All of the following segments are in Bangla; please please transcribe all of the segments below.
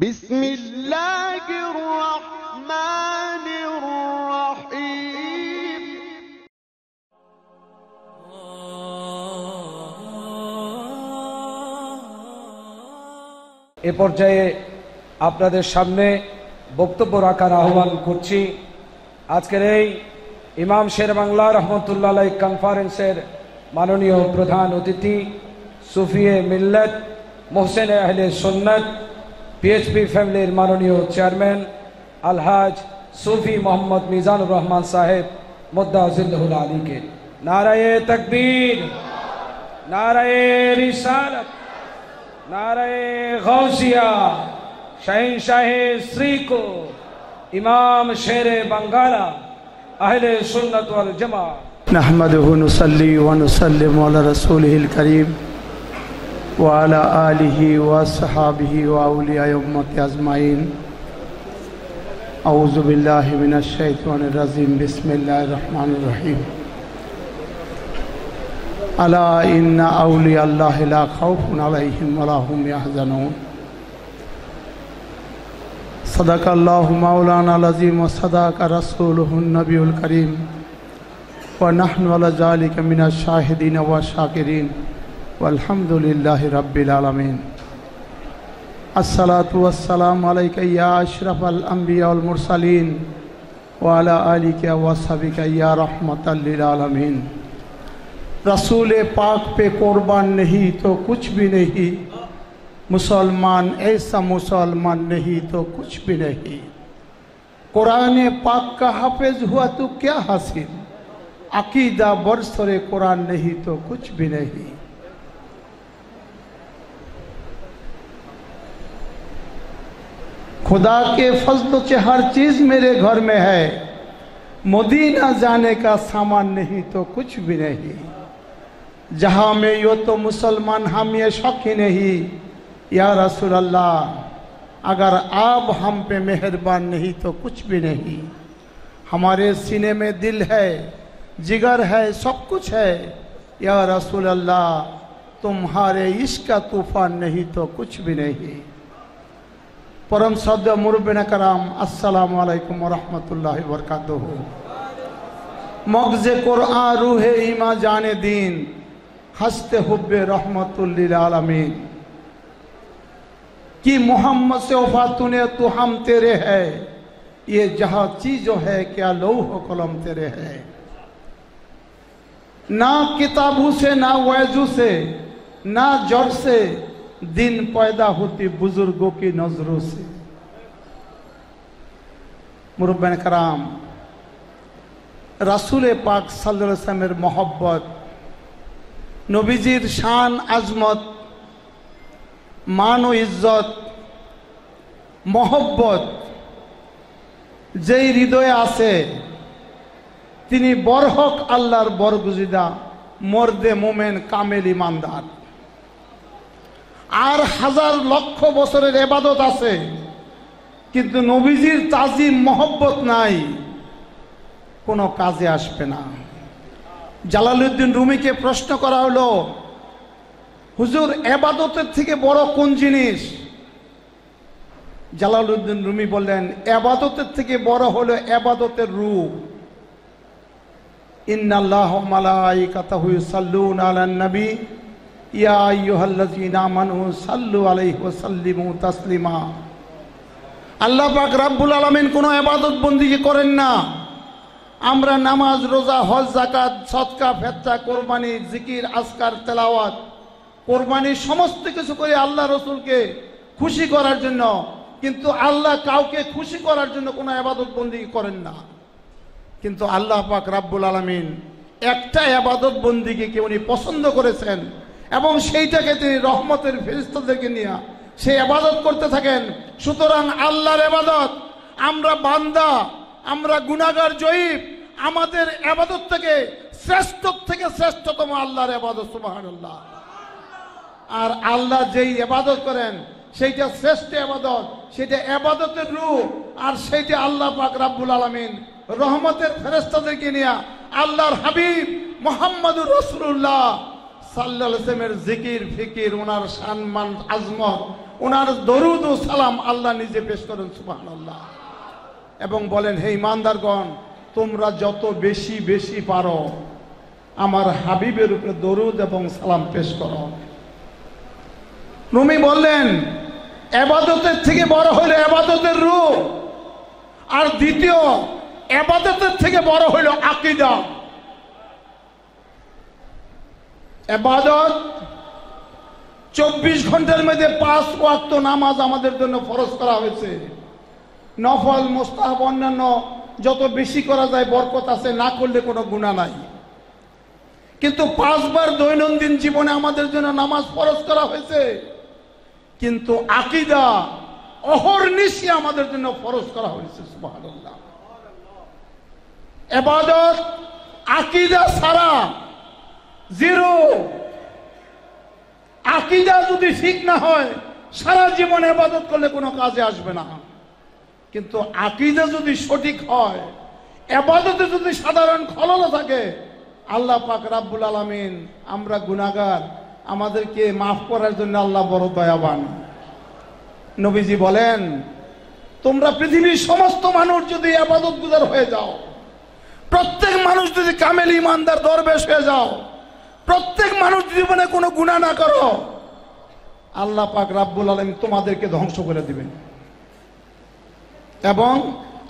Bismillahirrahmanirrahim. এ পর্যায়ে আপনাদের সামনে বক্তব্য রাখার আহ্বান করছি আজকের এই ইমাম শের বাংলা রহমতুল্লাহ আলাইহি কনফারেন্সের মাননীয় প্রধান অতিথি সুফিয়ে মিল্লাত মুহসিন আহলে সুন্নাত PHP ফ্যামিলির মাননীয় চেয়ারম্যান আলহাজ সুফি মোহাম্মদ মিজানুর রহমান সাহেব মুদ্দাজিল্লাহুল আলীকে নারায়ে তাকবীর, নারায়ে রিসালাত, নারায়ে গাউসিয়া, শাহিনশাহে শ্রীকো ইমাম শেরে বাংলা আহলে সুন্নাত ওয়াল জামাত নাহমাদুহু নুসাল্লি ওয়া নুসাল্লিমু আলা রাসূলিহিল কারীম وعلى آله وصحابه وأولياء أمتي أجمعين أعوذ بالله من الشيطان الرجيم بسم الله الرحمن الرحيم ألا إن أولياء الله لا خوف عليهم ولا هم يحزنون صدق الله مولانا العظيم وصدق رسوله النبي الكريم ونحن على ذلك من الشاهدين والشاكرين Walhamdulillahi Rabbil Alameen As-salatu was-salamu alayka ya ashraf al-anbiya wal-mursaleen Wa ala alika wa sahbika ya rahmatan lil alameen Rasool-e Paak pe korban nahi to kuch bhi nahi Musalman aisa musalman nahi to kuch bhi nahi Quran-e Paak ka hafiz hua to kya hasil Aqeeda barsore Quran nahi to kuch bhi nahi खुदा के फजल से हर चीज़ मेरे घर में है मदीना जाने का सामान नहीं तो कुछ भी नहीं जहाँ में यो तो मुसलमान हम ये शक ही नहीं या रसूल अल्लाह अगर आप हम पे मेहरबान नहीं तो कुछ भी नहीं हमारे सीने में दिल है जिगर है सब कुछ है या रसूल अल्लाह तुम्हारे इश्क का तूफ़ान नहीं तो कुछ भी नहीं परम सद्य मुरब्बिन कराम अस्सलाम वालेकुम व रहमतुल्लाहि व बरकातहू मग़ज़े क़ुरआन रूहे ईमा जाने दीन हस्ते हुब्बे रहमतुल लिल आलमीन कि मोहम्मद से वफ़ातुने तू हम तेरे है ये जहाँ चीज़ों है क्या लौह कलम तेरे है ना किताबों से ना वैजू से ना जड़ से दिन पैदा होती बुजुर्गों की नजरों से मुरब्बिन कराम रसूल पाक सल्लल्लाहु अलैहि वसल्लम मोहब्बत नबीजीर शान आजमत मान और इज्जत मोहब्बत जेई हृदय आसे तिनी बरहक आल्लाहर बरगुजिदा मर्दे मोमेन कामेल ईमानदार आर हजार लक्ष बसरेर इबादत आछे किन्तु नबीजीर ताजिम मोहब्बत नाई कोनो काजे आसबे ना जालालुद्दीन रूमीके प्रश्न करा हलो हुजूर इबादतेर थेके बड़ो कोन जिनिस जालालुद्दीन रूमी बोलेन इबादतेर थेके बड़ो हलो इबादतेर रूह इन्नाल्लाहा व मलाइकाताहु युसल्लुना अलान नबी या अय्युहल्लज़ीना आमनू सल्लु अलैहि व सल्लिमू तस्लिमा अल्लाह पाक रब्बुल आलामीन कोनो इबादत बंदगी करेन ना आमरा नामाज रोजा हज जाकात सदका फतवा कुरबानी जिकिर आजकार तेलावत कुरबानी समस्त किछु करे आल्लाह रसूल के खुशी करार जन्य किन्तु आल्लाह काउके खुशी करार जन्य कोनो इबादत बंदगी करेन ना किन्तु आल्लाह पाक रब्बुल आलामीन एकटा इबादत बंदगी के उनी पसंद करेछेन এবং সেইটাকে তিনি রহমতের ফেরেশতাদেরকে নিয়ে সেই ইবাদত করতে থাকেন সুতরাং আল্লাহর ইবাদত আমরা বান্দা আমরা গুনাহগার জয়ীব আমাদের ইবাদত থেকে শ্রেষ্ঠতম আল্লাহর ইবাদত সুবহানাল্লাহ আর আল্লাহ যেই ইবাদত করেন সেইটা শ্রেষ্ঠ ইবাদত সেটা ইবাদতের রূপ আর সেইটা আল্লাহ পাক রব্বুল আলামিন রহমতের ফেরেশতাদেরকে নিয়ে আল্লাহর হাবিব মুহাম্মদুর রাসূলুল্লাহ সাল্লাল্লাহু আলাইহি ওয়াসাল্লামের জিকির ফিকির ওনার সম্মান আজমত ওনার দরুদ ও সালাম আল্লাহ নিজে পেশ করেন সুবহানাল্লাহ এবং বলেন হে ঈমানদারগণ তোমরা যত বেশি বেশি পারো আমার হাবিবের উপরে দরুদ এবং সালাম পেশ করো রুমি বললেন ইবাদতের থেকে বড় হলো ইবাদতের রূহ আর দ্বিতীয় ইবাদতের থেকে বড় হলো আকীদা ইবাদত 24 ঘন্টার মধ্যে 5 ওয়াক্ত নামাজ আমাদের জন্য ফরজ করা হয়েছে নফল মুস্তাহাব অন্যান্য যত বেশি করা যায় বরকত আছে না করলে কোনো গুনাহ নাই কিন্তু পাঁচবার দৈনন্দিন জীবনে আমাদের জন্য নামাজ ফরজ করা হয়েছে কিন্তু আকীদা অহর্নিশি আমাদের জন্য ফরজ করা হয়েছে সুবহানাল্লাহ ইবাদত আকীদা ছাড়া জিরো আকীদা যদি ঠিক না হয় সারা জীবন ইবাদত করলে কোনো কাজে আসবে না কিন্তু আকীদা যদি সঠিক হয় ইবাদতে যদি সাধারণ খলল থাকে আল্লাহ পাক রাব্বুল আলামিন আমরা গুনাহগার আমাদেরকে maaf করার জন্য আল্লাহ বড় দয়াবান নবীজি বলেন তোমরা পৃথিবীর সমস্ত মানুষ যদি ইবাদতগুজার হয়ে যাও প্রত্যেক মানুষ যদি কামেল ঈমানদার দরবেশ হয়ে যাও প্রত্যেক মানুষ জীবনে কোনো গুনাহ না করো আল্লাহ পাক রাব্বুল আলামিন তোমাদেরকে ধ্বংস করে দিবেন এবং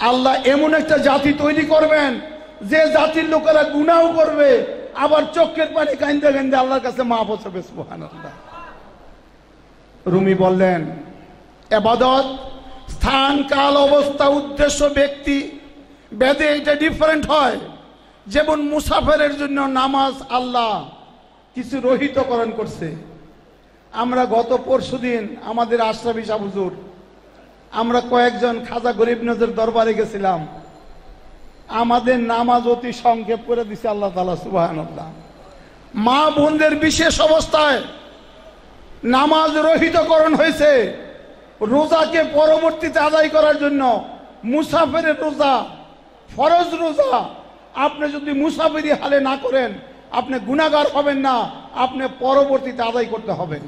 আল্লাহ এমন একটা জাতি তৈরি করবেন যে জাতির লোকেরা গুনাহও করবে আবার চোখের পানি কাঁদতে কাঁদতে আল্লাহর কাছে মাফ হবে সুবহানাল্লাহ রুমি বললেন ইবাদত স্থান কাল অবস্থা উদ্দেশ্য ব্যক্তি বেদে এটা ডিফারেন্ট হয় যেমন মুসাফিরের জন্য নামাজ আল্লাহ কিছু রহিতকরণ করছে আমরা গত পরশুদিন আমাদের আশরাফি সাহেব হুজুর আমরা কয়েকজন খাজা গরিব নজর দরবারে গেছিলাম আমাদের নামাজ অতি সংক্ষেপ করে দিয়েছে আল্লাহ তাআলা সুবহানাল্লাহ মা বোনদের বিশেষ অবস্থায় নামাজ রহিতকরণ হয়েছে রোজাকে পরবর্তীতে আদায় করার জন্য মুসাফিরের রোজা ফরজ রোজা আপনি যদি মুসাফিরি হালে না করেন আপনি গুনাহগার হবেন না আপনি পরবর্তীতে আদায় করতে হবে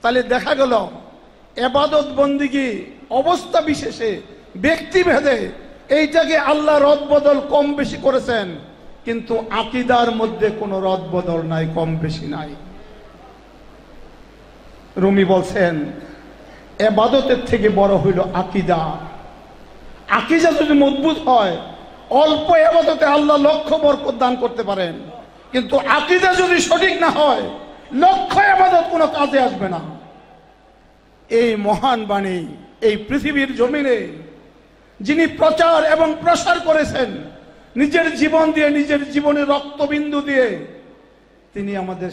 তাহলে দেখা গেল ইবাদত বندگی অবস্থা বিশেষে ব্যক্তি ভেদে এইটাকে আল্লাহ রদবদল কম বেশি করেছেন কিন্তু আকীদার মধ্যে কোনো রদবদল নাই কম বেশি নাই রুমি বলেন ইবাদতের থেকে বড় হলো আকীদা আকীদা যদি মজবুত হয় অল্প ইবাদতে আল্লাহ লক্ষ বরকত দান করতে পারেন কিন্তু আকীদা যদি সঠিক না হয় লক্ষ ইবাদত কোনো কাজে আসবে না এই মহান বাণী এই পৃথিবীর জমিনে যিনি প্রচার এবং প্রসার করেছেন নিজের জীবন দিয়ে নিজের জীবনে রক্তবিন্দু দিয়ে তিনি আমাদের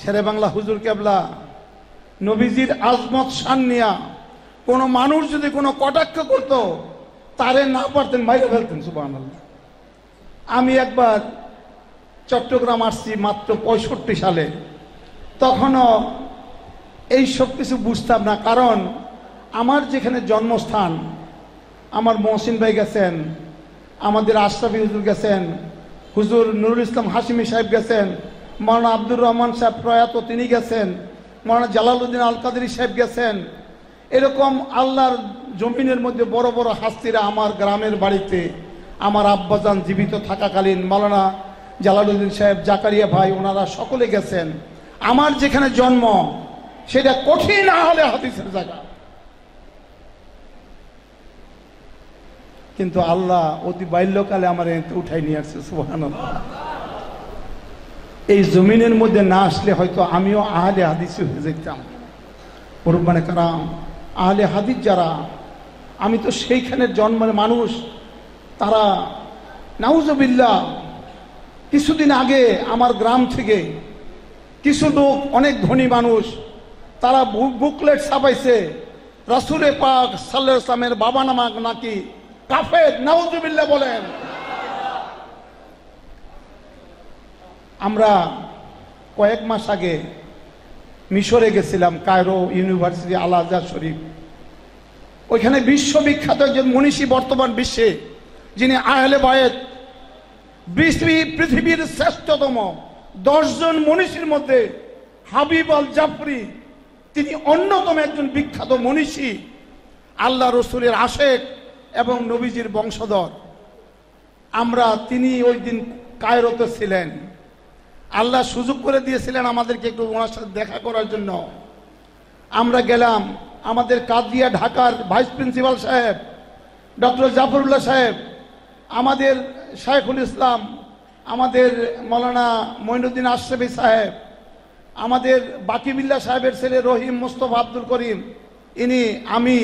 শেরে বাংলা হুজুর কেবলা নবীজির আজমত শান নিয়া কোনো মানুষ যদি কোনো কটাক্ষ করত তারে না পারতেন মাইরে ফেলতেন সুবহানাল্লাহ আমি একবার চট্টগ্রাম আসছি মাত্র ৬৫ সালে তখনও এই সব কিছু বুঝতাম না কারণ আমার যেখানে জন্মস্থান আমার মহসিন ভাই গেছেন আমাদের আশরাফি হুজুর গেছেন হুজুর নুরুল ইসলাম হাশিমি সাহেব গেছেন মাওলানা আব্দুর রহমান সাহেব প্রয়াত তিনি গেছেন মাওলানা জালালউদ্দিন আল কাদেরী সাহেব গেছেন এরকম আল্লাহর জমিনের মধ্যে বড় বড় হাস্তিরা আমার গ্রামের বাড়িতে আমার আব্বাজান জীবিত থাকাকালীন মাওলানা জালালউদ্দিন সাহেব জাকারিয়া ভাই ওনারা সকলে গেছেন আমার যেখানে জন্ম সেটা কঠিন আহলে হাদিসের জায়গা কিন্তু আল্লাহ অতি বাল্যকালে আমার উঠাই নিয়ে আসছে সুবহানাল্লাহ এই জমিনের মধ্যে না আসলে হয়তো আমিও আহলে হাদিসে হয়ে যেতাম কুরবানে কারাম আহলে হাদিস যারা আমি তো সেইখানের জন্মের মানুষ তারা নাউজুবিল্লাহ কিছুদিন আগে আমার গ্রাম থেকে কিছু লোক অনেক ধনী মানুষ তারা বুকলেট ছাপাইছে রাসূলে পাক সাল্লাল্লাহু আলাইহি ওয়াসাল্লামের বাবা নামা নাকি কাফের নাউজুবিল্লাহ বলেন আমরা কয়েক মাস আগে মিশরে গেছিলাম কায়রো ইউনিভার্সিটি আল আজহার শরীফ ওইখানে বিশ্ববিখ্যাত একজন মনীষী বর্তমান বিশ্বে যিনি আহলে বায়েত পৃথিবীর শ্রেষ্ঠতম ১০ জন মনীষীর মধ্যে হাবিব আল জাফরি তিনি অন্যতম একজন বিখ্যাত মনীষী, আল্লাহ রসুলের আশেক এবং নবীজির বংশধর। আমরা তিনি ওই দিন কায়রোতে ছিলেন, আল্লাহ সুযোগ করে দিয়েছিলেন আমাদেরকে একটু ওনার সাথে দেখা করার জন্য। আমরা গেলাম, আমাদের কাদিয়া ঢাকার ভাইস প্রিন্সিপাল সাহেব ডক্টর জাফরুল্লাহ সাহেব, আমাদের শাইখুল ইসলাম, আমাদের মৌলানা মঈনুদ্দিন আশরাফি সাহেব, আমাদের বাকিবিল্লাহ সাহেবের ছেলে রহিম মুস্তফা আব্দুল করিম, ইনি, আমি,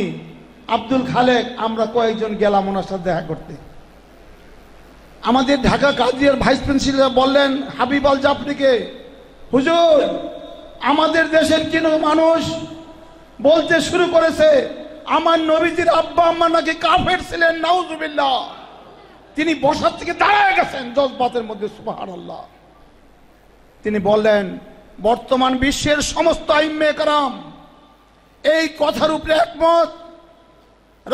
আব্দুল খালেক, আমরা কয়েকজন গেলাম ওনার সাথে দেখা করতে। আমাদের ঢাকা কাদিয়ার ভাইস প্রিন্সিপাল বললেন হাবিব আল জাফরিকে, হুজুর আমাদের দেশের কিছু মানুষ বলতে শুরু করেছে আমার নবীজির আব্বা আম্মা নাকি কাফের ছিলেন, নাউজুবিল্লাহ। তিনি বসার থেকে দাঁড়ায় গেছেন জজবাতের মধ্যে, সুবহানাল্লাহ। তিনি বললেন বর্তমান বিশ্বের সমস্ত আইম্মে কারাম এই কথার উপরে একমত,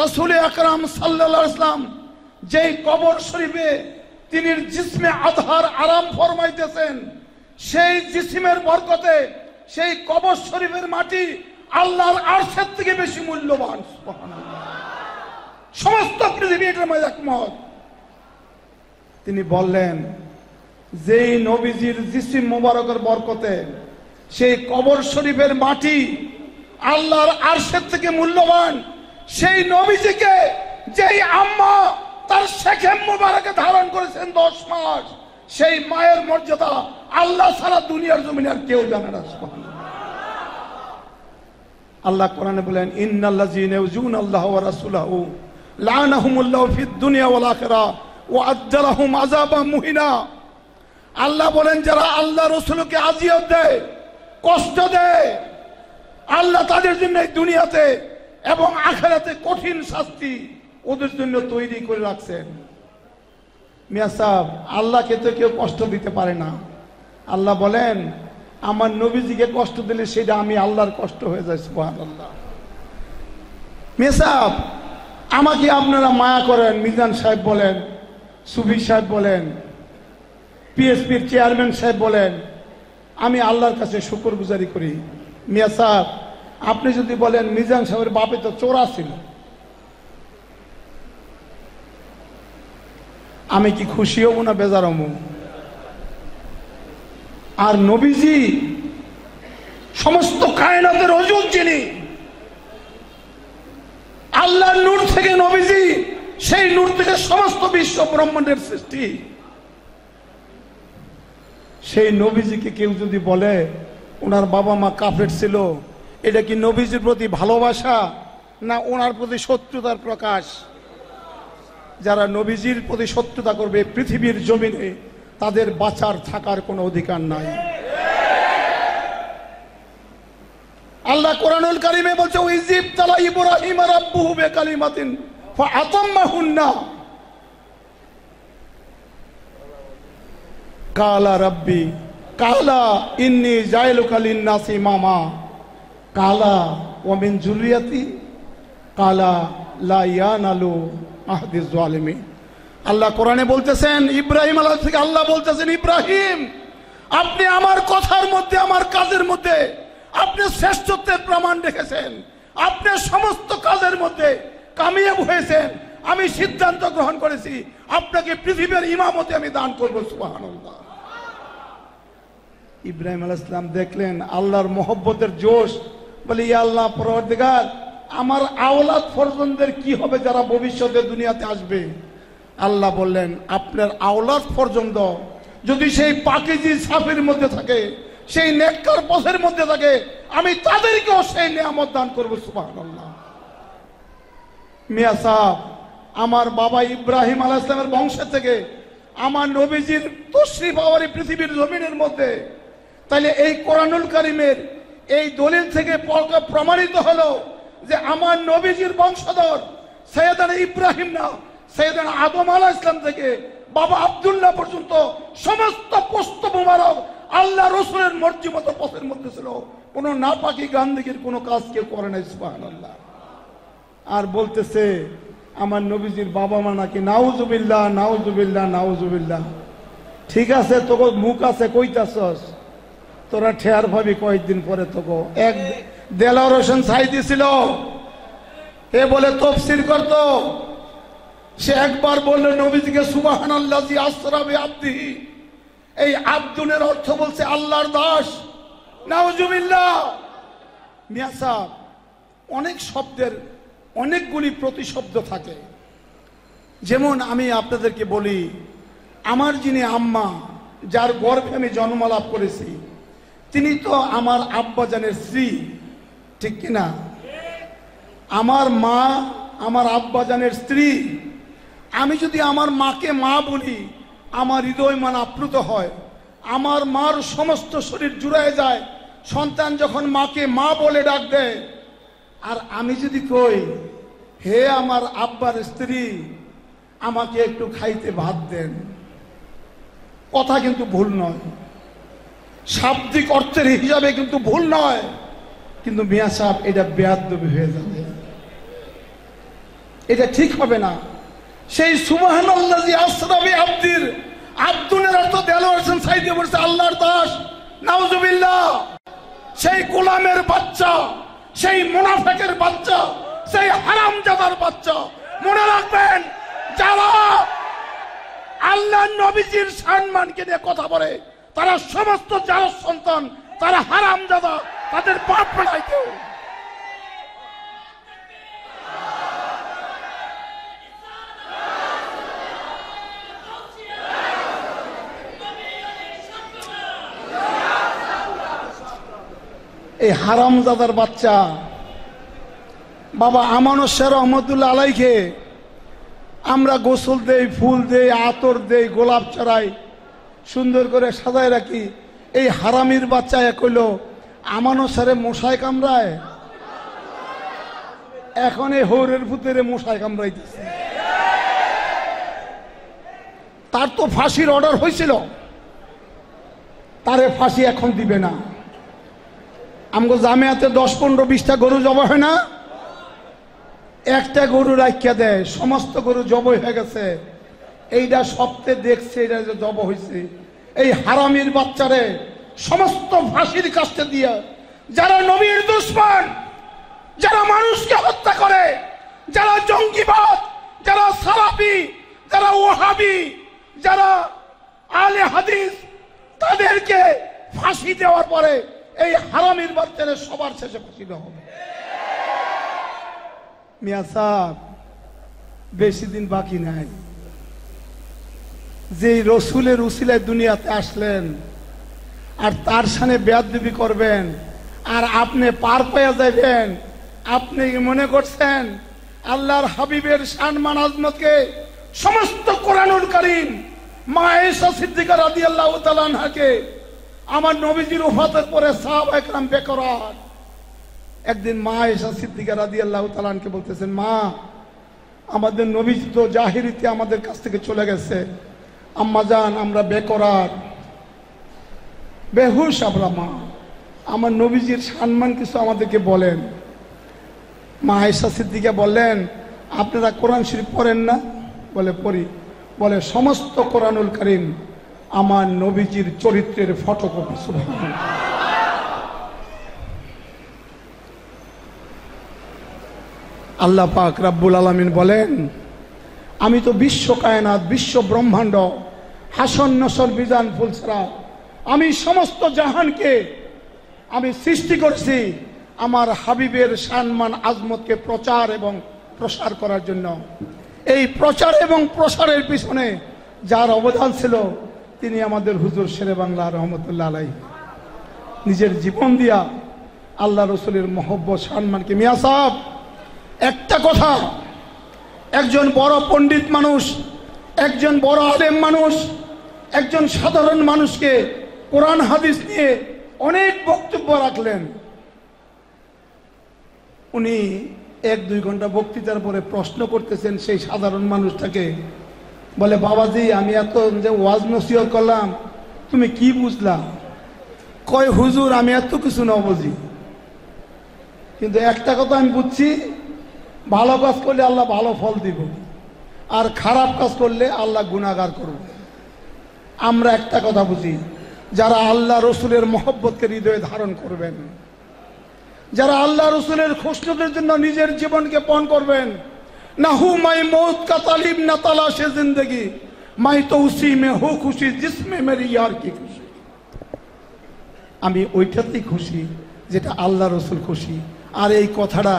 রাসূল আকরাম সাল্লাল্লাহু আলাইহি ওয়াসাল্লাম যেই কবর শরীফে তিনি জিসমে আধার আরাম ফরমাইতেছেন, সেই জিসমের বরকতে সেই কবর শরীফের মাটি আল্লাহর আরশের থেকে বেশি মূল্যবান, সুবহানাল্লাহ। সমস্ত পৃথিবী এটার মধ্যে একমত। তিনি বললেন যেই নবীজির জিসম মোবারকের বরকতে সেই কবর শরীফের মাটি আল্লাহর আরশের থেকে মূল্যবান, সেই নবীজিকে যেই আম্মা তার সেখেম মোবারকে ধারণ করেছেন 10 মাস, সেই মায়ের মর্যাদা আল্লাহ সারা দুনিয়ার জমিনে আর কেউ জানে না, সুবহানাল্লাহ। আল্লাহ কোরআনে বলেন ইন্নাল্লাযীনা ইউযুনাল্লাহা ওয়া রাসূলাহু লা'নাহুমুল্লাহু ফিদ দুনিয়া ওয়াল আখিরাহ ওয়া আজ্জালাহুম আযাবাম মুহিনা। আল্লাহ বলেন যারা আল্লাহ রাসূলকে আজিয়ত দেয়, কষ্ট দেয়, আল্লাহ তাদের জন্য এই দুনিয়াতে এবং আখিরাতে কঠিন শাস্তি ওদের জন্য তৈরি করে রাখছেন। মিয়া সাহেব, আল্লাহকে তো কেউ কষ্ট দিতে পারে না। আল্লাহ বলেন আমার নবীজিকে কষ্ট দিলে সেটা আমি আল্লাহর কষ্ট হয়ে যায়, সুবহানাল্লাহ। মিয়া সাহেব, আমাকে আপনারা মায়া করেন, মিজান সাহেব বলেন, সুফি সাহেব বলেন, পিএসপির চেয়ারম্যান সাহেব বলেন, আমি আল্লাহর কাছে শুকরগুজারি করি। মিয়া সাহেব, আপনি যদি বলেন মিজান সাহেবের বাপে তো চোরা ছিল, আমি কি খুশি হব না বেজার হব? আর নবীজি সমস্ত কায়নাতের অজুদ, যিনি আল্লাহর নূর থেকে নবীজি, সেই নূর থেকে সমস্ত বিশ্ব ব্রহ্মাণ্ডের সৃষ্টি, সেই নবীজিকে কেউ যদি বলে ওনার বাবা মা কাফের ছিল, এটা কি নবীজির প্রতি ভালোবাসা না ওনার প্রতি শত্রুতার প্রকাশ? যারা নবীজির প্রতি শত্রুতা করবে পৃথিবীর জমিনে তাদের বাঁচার থাকার কোনো অধিকার নাই। আল্লাহ কোরআনুল কারীমে বলছে ইযিবতালা ইব্রাহিম রাব্বুহু বিকালিমাতিন ফাআতাম্মাহুন্না কালা রাব্বি কালা ইন্নী জাইলুকা লিন্নাসি ইমামা কালা ওয়া মিন যুররিয়াতি কালা লা ইয়ানালু আহাদিস জালিমিন। আল্লাহ কোরআনে বলতেছেন ইব্রাহিম আলাইহিস সালাম, আল্লাহ বলতেছেন ইব্রাহিম আপনি আমার কথার মধ্যে, আমার কাজের মধ্যে আপনি শ্রেষ্ঠত্বের প্রমাণ রেখেছেন, আপনি সমস্ত কাজের মধ্যে কামিয়াব হয়েছেন। আমি সিদ্ধান্ত গ্রহণ করেছি আপনাকে পৃথিবীর ইমামতে আমি দান করব, সুবহানাল্লাহ। ইব্রাহিম আলাইহিস সালাম দেখলেন আল্লাহর মহব্বতের জোশ, বলে ইয়া আল্লাহ পরওয়ারদিগার আমার আওলাদ ফরজনদের কি হবে যারা ভবিষ্যতে দুনিয়াতে আসবে? আল্লাহ বললেন আপনার আওলাদ ফরজন্দ যদি সেই পাকীজি সাফের মধ্যে থাকে, সেই নেককার পথের মধ্যে থাকে, আমি তাদেরকেও সেই নিয়ামত দান করব, সুবহানাল্লাহ। মিয়া সাহেব, আমার বাবা ইব্রাহিম আলাইহিস সালামের বংশ থেকে আমার নবীজির তশরীফ পাওয়ারই পৃথিবীর জমিনের মধ্যে। তাহলে এই কোরআনুল কারীমের এই দলিল থেকে প্রমাণিত হলো যে আমার নবীজির বংশধর সৈয়দনা ইব্রাহিম না, সৈয়দনা আদম আলাইহিস সালাম থেকে বাবা আব্দুল্লাহ পর্যন্ত সমস্ত পোস্ত মুবারক আল্লাহ রাসূলের মর্জি মতো পথের মধ্যে ছিল, কোনো নাপাকি গান্দিগির কোনো কাজ কেউ করে নাই, সুবহানাল্লাহ। আর বলতেছে আমার নবীজির বাবা মা নাকি নাউজুবিল্লাহ নাউজুবিল্লাহ নাউজুবিল্লাহ। ঠিক আছে তো মুখ আছে কইতাছস তোরা ঠেয়ার ভাবি কয়েকদিন পরে তো এক দেলাওয়ার হোসেন সাইদি ছিল এ বলে তাফসীর করত সে একবার বলল নবীজিকে সুবহানাল্লাহি আসরা বিআবদিহি এই আব্দুনের অর্থ বলছে আল্লাহর দাস নাউজুবিল্লাহ মিয়া সাহেব অনেক শব্দের অনেকগুলি প্রতিশব্দ থাকে যেমন আমি আপনাদেরকে বলি আমার যিনি আম্মা যার গর্ভে আমি জন্ম লাভ করেছি তিনি তো আমার আব্বাজানের স্ত্রী ঠিক কি না আমার মা আমার আব্বাজানের স্ত্রী আমি যদি আমার মাকে মা বলি আমার হৃদয় মান আপ্লুত হয় আমার মার সমস্ত শরীর জুড়ায় যায় সন্তান যখন মাকে মা বলে ডাক দেয় আর আমি যদি কই হে আমার আব্বার স্ত্রী আমাকে একটু খাইতে ভাত দেন কথা কিন্তু ভুল নয় শাব্দিক অর্থের হিসাবে কিন্তু ভুল নয় কিন্তু মিয়া সাহেব এটা বেয়াদবি হয়ে যাবে এটা ঠিক হবে না সেই সুবহানাল্লাহি আসরা বিআবদির আব্দুনের অর্থ দেলোয়ার হোসেন সাইদি বলছে আল্লাহর দাস নাউজুবিল্লাহ সেই গোলামের বাচ্চা সেই মুনাফিকের বাচ্চা সেই হারামজাদার বাচ্চা মনে রাখবেন যারা আল্লাহর নবীজির সম্মানকে নিয়ে কথা বলে তারা সমস্ত জারজ সন্তান তারা হারামজাদা তাদের পাপ পড়ায় কেউ এই হারামজাদার বাচ্চা বাবা আমানত শাহ রহমতুল্লাহ আলাইকে আমরা গোসল দেই ফুল দেই আতর দেই গোলাপ চড়াই সুন্দর করে সাজায় রাখি এই হারামির বাচ্চা এক হইল আমানত শাহে মশায় কামড়ায় এখন এই হৌরের ভূতের মশায় কামড়াইতেছে তার তো ফাঁসির অর্ডার হয়েছিল তারে ফাঁসি এখন দিবে না আমগো জামিয়াতে 10-15-20টা গরু জবাই হয় না একটা গরু রাখিয়া দেয় সমস্ত গরু জবাই হয়ে গেছে এইটা সপ্তাহে দেখছে এটা জব হয়েছে এই হারামির বাচ্চারে সমস্ত ফাঁসির কাছে দিয়া যারা নবীর দুশ্মন যারা মানুষকে হত্যা করে যারা জঙ্গিবাদ যারা সালাফি যারা ওয়াহাবি যারা আলে হাদিস তাদেরকে ফাঁসি দেওয়ার পরে এই হারামির বাচ্চারে সবার শেষে ফাঁসি দেওয়া হবে মিয়া সাহেব বেশি দিন বাকি নাই যে রসুলের উসিলায় দুনিয়াতে আসলেন আর তার সামনে বেয়াদবি করবেন আর আপনি পার পেয়ে যাবেন আপনি মনে করছেন আল্লাহর হাবিবের সম্মান আজমতকে সমস্ত কোরআনুল কারীম মা আয়েশা সিদ্দিকা রাদিয়াল্লাহু তাআলা আনহাকে আমার নবীজির ওফাতের পরে সাহাবায়ে কেরাম বেকরার একদিন মা আয়েশা সিদ্দিকা রাদিয়াল্লাহু তাআলা আনহাকে বলতেছেন মা আমাদের নবীজি তো জাহিরিতে আমাদের কাছ থেকে চলে গেছে আম্মা জান আমরা বেকরার বেহুশ আমরা মা আমার নবীজির সম্মান কিছু আমাদেরকে বলেন মা আয়েশা সিদ্দিকা বললেন আপনারা কোরআন শরীফ পড়েন না বলে পড়ি বলে সমস্ত কোরআনুল কারীম আমার নবীজির চরিত্রের ফটোকপি সুবহানাল্লাহ আল্লাহ পাক রব্বুল আলামিন বলেন আমি তো বিশ্ব কায়নাত বিশ্ব ব্রহ্মাণ্ড হাসন নসর বিজান ফুলসরা আমি সমস্ত জাহানকে আমি সৃষ্টি করছি আমার হাবিবের সম্মান আজমতকে প্রচার এবং প্রসার করার জন্য এই প্রচার এবং প্রসারের পিছনে যার অবদান ছিল তিনি আমাদের হুজুর শেরে বাংলা রহমতুল্লাহ আলাইহি নিজের জীবন দিয়া আল্লাহ রসুলের মহব্বত সম্মানকে মিয়া সাহেব একটা কথা একজন বড় পণ্ডিত মানুষ একজন বড় আলেম মানুষ একজন সাধারণ মানুষকে কোরআন হাদিস নিয়ে অনেক বক্তব্য রাখলেন উনি 1-2 ঘন্টা বক্তৃতার পরে প্রশ্ন করতেছেন সেই সাধারণ মানুষটাকে বলে বাবাজি আমি এত যে ওয়াজ নসিহত করলাম তুমি কি বুঝলা কয় হুজুর আমি এত কিছু না বুঝি কিন্তু একটা কথা আমি বুঝছি ভালো কাজ করলে আল্লাহ ভালো ফল দিব আর খারাপ কাজ করলে আল্লাহ গুনাহগার করবে আমরা একটা কথা বুঝি, যারা আল্লাহ রসুলের মহব্বতকে হৃদয়ে ধারণ করবেন, যারা আল্লাহ রসুলের খুশনুদের জন্য নিজের জীবনকে পণ করবেন, না হু মাই মৌত কা তালিব না তালাশে জিন্দগি মাই তো উসি মে হু খুশি জিসমে মেরি ইয়ার কি খুশি। আমি ওইটাতেই খুশি যেটা আল্লাহ রসুল খুশি। আর এই কথাটা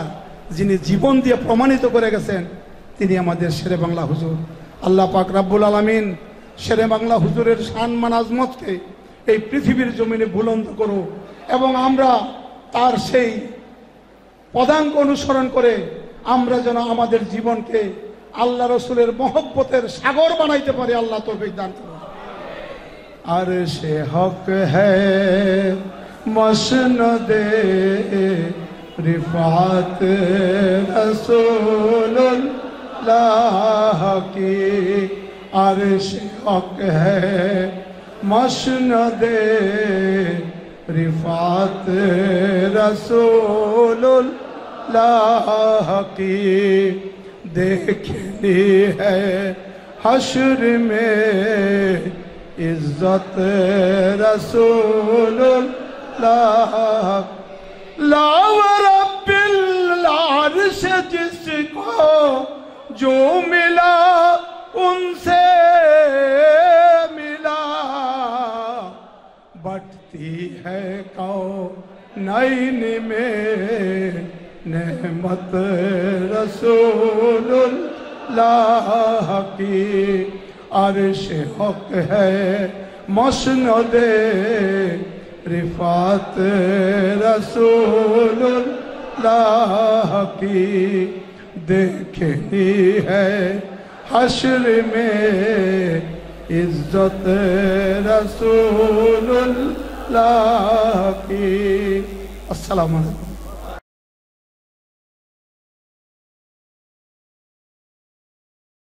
যিনি জীবন দিয়ে প্রমাণিত করে গেছেন তিনি আমাদের শেরে বাংলা হুজুর। আল্লাহ পাক রাব্বুল আলামিন শেরে বাংলা হুজুরের সম্মান আজমতকে এই পৃথিবীর জমিনে বুলন্দ করো এবং আমরা তার সেই পদাঙ্ক অনুসরণ করে আমরা যেন আমাদের জীবনকে আল্লাহ রসুলের মহব্বতের সাগর বানাইতে পারি। আল্লাহ তৌফিক দান করো। আর সে হক হ্যায় মসনদে রিফাত রাসূলুল্লাহ কি। আর সে হক হ্যায় মসনদে রিফাত রাসূলুল্লাহ কি। দেখনি হ্যায় হাশর মে ইজ্জত রাসূলুল্লাহ। লা রব্বিল আরশ জিসকো जो मिला उनसे मिला। बटती है कौनैन में नेमत रसूलुल्लाह की। अर्श हक है मसनदे रिफात रसूलुल्लाह की। देखनी है हश्र में इज्जत रसूलुल्लाह की। अस्सलाम वालेकुम।